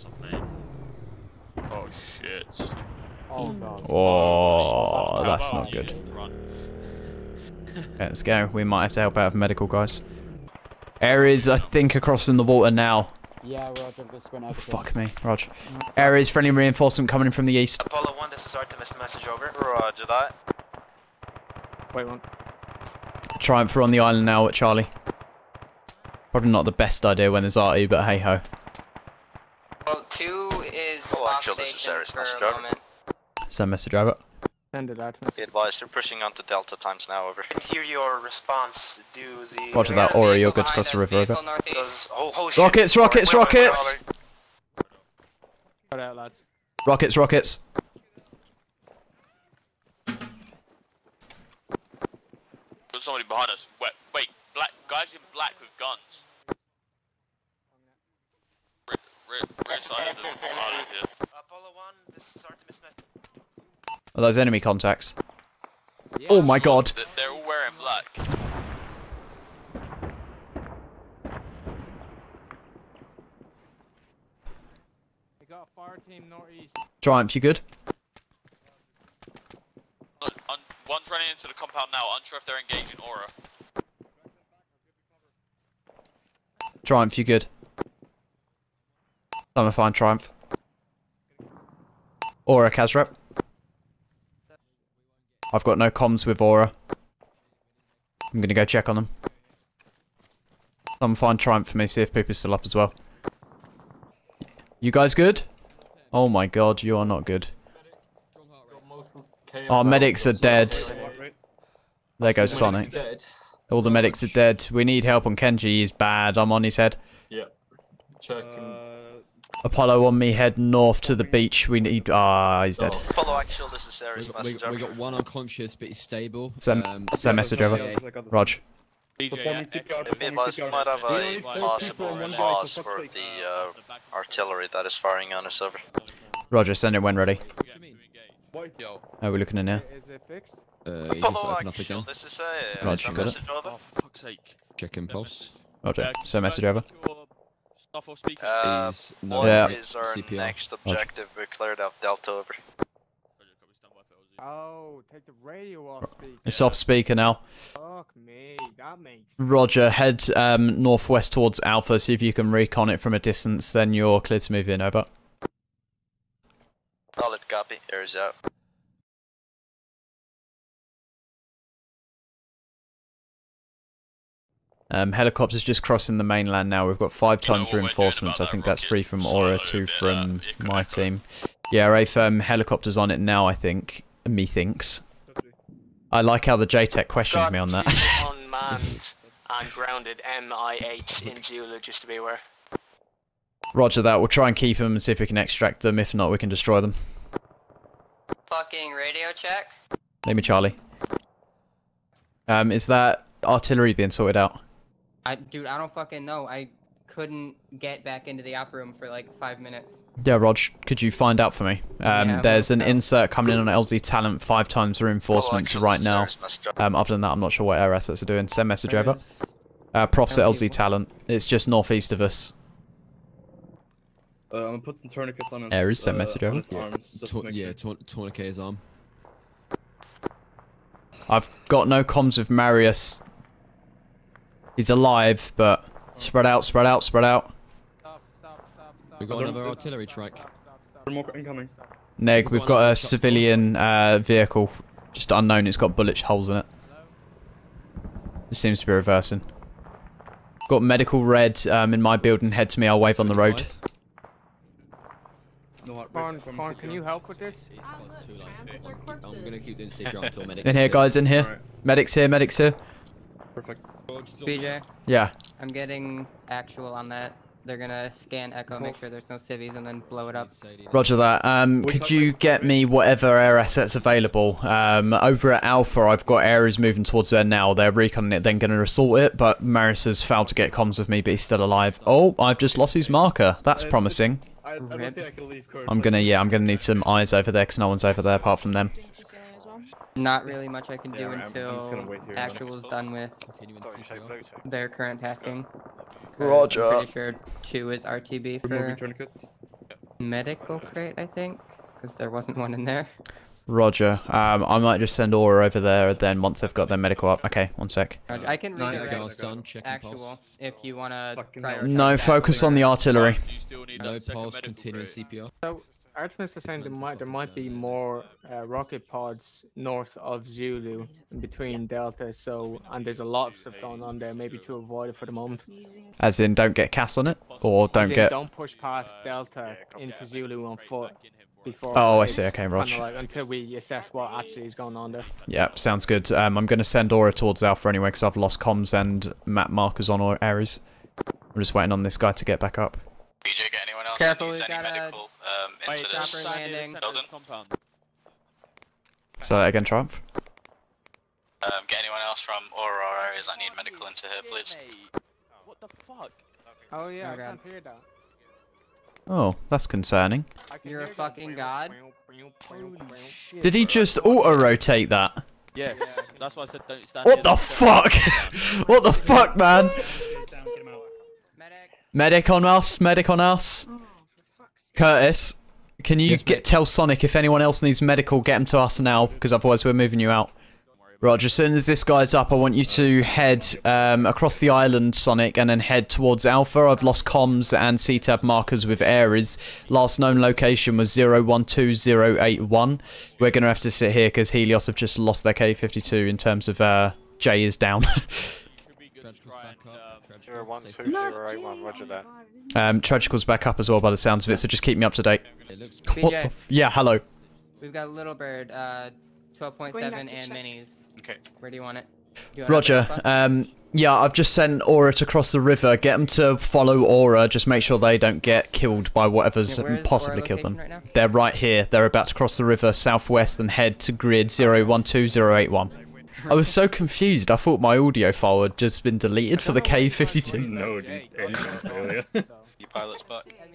something. Oh shit. Oh, that's not good. Okay, let's go. We might have to help out with medical, guys. Ares, I think, are crossing the water now. Yeah, Roger, just went over. Fuck me, Roger. Ares, friendly reinforcement coming in from the east. Apollo 1, this is Artemis, message over. Roger that. Wait one. Triumph are on the island now at Charlie. Probably not the best idea when there's RE, but hey ho. Well, 2 is actual, this is Ares, message over. Send message over. Send it out. Be advised, they're pushing onto Delta times now, over. I can hear your response, do the... Roger that, Aura, you're good to cross the river, over. Rockets, rockets, rockets! Got out, lads. Rockets, rockets! There's somebody behind us. Wait, wait, black, guys in black with guns. Rear side of the island here. Apollo 1, this is Artemis message. Are those enemy contacts? Yeah. Oh my god! They're all wearing black. They got a fire team northeast. Triumph, you good? Look, one's running into the compound now, unsure if they're engaging Aura. Triumph, you good? I'm gonna find Triumph. Aura, Kazrep. I've got no comms with Aura. I'm gonna go check on them. Someone find Triumph for me, see if Poop is still up as well. You guys good? Oh my god, you are not good. Our medics are dead. There goes Sonic. All the medics are dead. We need help on Kenji, he's bad. I'm on his head. Yeah. Apollo on me, head north to the beach. We need. He's dead. Apollo, actual, this is Ares. We got one unconscious, but he's stable. Send message over. Rog. BJ might have a possible pause for the artillery that is firing on us, over. Roger, send it when ready. Are we looking in here? Is it fixed? He's opened up again. Roger, got it. Oh, for fuck's sake. Check impulse. Roger, send message over. Is our CPR. Next objective, we're cleared out Delta, over. Oh, take the radio off speaker. It's off speaker now. Fuck me, that makes... Roger, head northwest towards Alpha, see if you can recon it from a distance, then you're clear to move in, over. Solid copy, Ares out. Helicopters just crossing the mainland now. We've got 5 times reinforcements. I think that's 3 from Aura, 2 from my team. Yeah, Rafe, helicopters on it now, I think. Methinks. I like how the JTech questioned me on that. Unmanned and grounded MIH in Zulu, just to be aware. Roger that. We'll try and keep them and see if we can extract them. If not, we can destroy them. Fucking radio check. Name me Charlie. Is that artillery being sorted out? Dude, I don't fucking know. I couldn't get back into the op room for like 5 minutes. Yeah, Rog, could you find out for me? There's an insert coming in on LZ Talent, 5 times reinforcements right now. Other than that, I'm not sure what air assets are doing. Send message over. Props at LZ Talent. It's just northeast of us. I'm going to put some tourniquets on his Ares, send message over. Yeah, tourniquet his arm. I've got no comms with Marius. He's alive, but spread out, spread out, spread out. We've got another artillery track. Neg, we've got a civilian vehicle, just unknown. It's got bullet holes in it. It seems to be reversing. Got medical red in my building. Head to me. I'll wave on the road. Farn, can you help with this? I'm gonna keep doing safe until medic. In here, guys. In here. Right. Medics here. Medics here. Perfect. BJ? Yeah. I'm getting actual on that. They're gonna scan Echo, make sure there's no civvies, and then blow it up. Roger that. Could you get me whatever air assets available? Over at Alpha, I've got Ares moving towards there now. They're reconning it, then gonna assault it, but Maris has failed to get comms with me, but he's still alive. Oh, I've just lost his marker. That's promising. I don't think I can leave Curtis. I'm gonna need some eyes over there, because no one's over there apart from them. Not really much I can do until Actual's done with their current tasking. Roger. I'm pretty sure 2 is RTB for... medical crate, I think, because there wasn't one in there. Roger. I might just send Aura over there then once they've got their medical up. Okay, one sec. Roger. I can redirect actual if you want to... No, focus on the artillery. No pulse, continuous CPR. So, Artemis is saying there might be more rocket pods north of Zulu in between Delta, so, and there's a lot of stuff going on there, maybe to avoid it for the moment. As in, don't get cast on it? Or don't get... Don't push past Delta into Zulu on foot. Before I see. Okay, Roger. Like, until we assess what actually is going on there. Yeah, sounds good. I'm going to send Aura towards Alpha anyway, because I've lost comms and map markers on Ares. I'm just waiting on this guy to get back up. BJ, get anyone else? Careful, we've got medical, into this landing. So that again, Triumph. Get anyone else from Aura or Ares that need medical into here, please. What the fuck? Oh yeah, I can't hear that. Oh, that's concerning. You're a fucking god. Did he just auto-rotate that? Yeah, that's why I said don't stand. What the fuck? What the fuck, man? Medic on us, medic on us. Curtis, can you tell Sonic if anyone else needs medical, get him to us now, because otherwise we're moving you out. Roger, as soon as this guy's up, I want you to head across the island, Sonic, and then head towards Alpha. I've lost comms and CTAB markers with Ares. Last known location was 012081. We're going to have to sit here because Helios have just lost their ka-52 in terms of J is down. 012081, roger that. Tragical's back up as well by the sounds of it, so just keep me up to date. BJ, yeah, hello. We've got a little bird, 12.7 and minis. Okay. Where do you want it? Roger. Yeah, I've just sent Aura to cross the river. Get them to follow Aura. Just make sure they don't get killed by whatever's possibly killed them. Right, they're right here. They're about to cross the river southwest and head to grid 012081. I was so confused. I thought my audio file had just been deleted for the K-52. No,